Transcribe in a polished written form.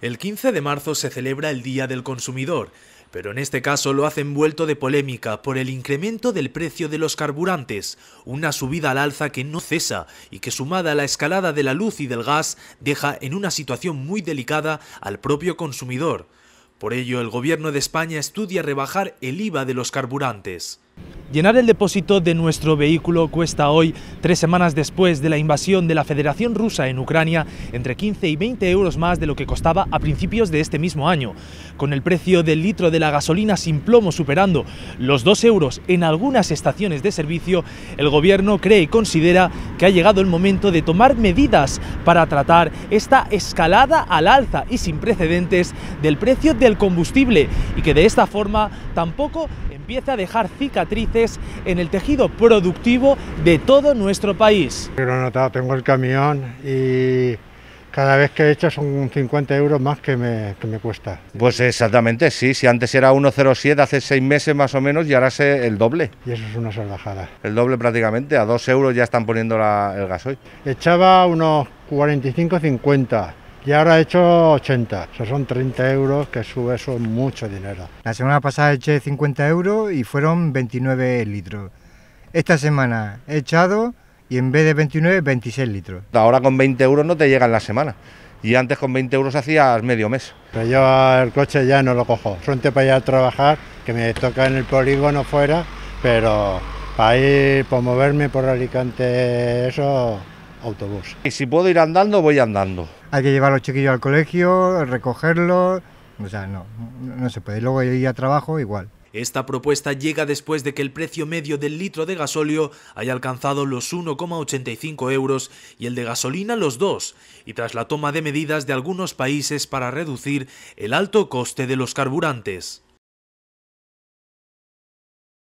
El 15 de marzo se celebra el Día del Consumidor, pero en este caso lo hace envuelto de polémica por el incremento del precio de los carburantes, una subida al alza que no cesa y que sumada a la escalada de la luz y del gas deja en una situación muy delicada al propio consumidor. Por ello, el gobierno de España estudia rebajar el IVA de los carburantes. Llenar el depósito de nuestro vehículo cuesta hoy, 3 semanas después de la invasión de la Federación Rusa en Ucrania, entre 15 y 20 euros más de lo que costaba a principios de este mismo año. Con el precio del litro de la gasolina sin plomo superando los 2 euros en algunas estaciones de servicio, el gobierno cree y considera que ha llegado el momento de tomar medidas para tratar esta escalada al alza y sin precedentes del precio del combustible y que de esta forma tampoco empieza a dejar cicatrices en el tejido productivo de todo nuestro país. Lo he notado, tengo el camión y cada vez que he hecho son 50 euros más que me cuesta. Pues exactamente, sí, si antes era 1,07 hace 6 meses más o menos y ahora es el doble. Y eso es una salvajada. El doble prácticamente, a 2 euros ya están poniendo el gasoil. Echaba unos 45, 50. Y ahora he hecho 80, o sea, son 30 euros, que sube eso mucho dinero. La semana pasada eché 50 euros y fueron 29 litros. Esta semana he echado y en vez de 29, 26 litros. Ahora con 20 euros no te llegan la semana y antes con 20 euros hacías medio mes. Pero yo el coche ya no lo cojo, suerte para ir a trabajar, que me toca en el polígono fuera, pero para ir, para moverme por Alicante, eso, autobús. Y si puedo ir andando, voy andando. Hay que llevar a los chiquillos al colegio, recogerlos, o sea, no se puede. Luego ir a trabajo igual. Esta propuesta llega después de que el precio medio del litro de gasóleo haya alcanzado los 1,85 euros y el de gasolina los 2, y tras la toma de medidas de algunos países para reducir el alto coste de los carburantes.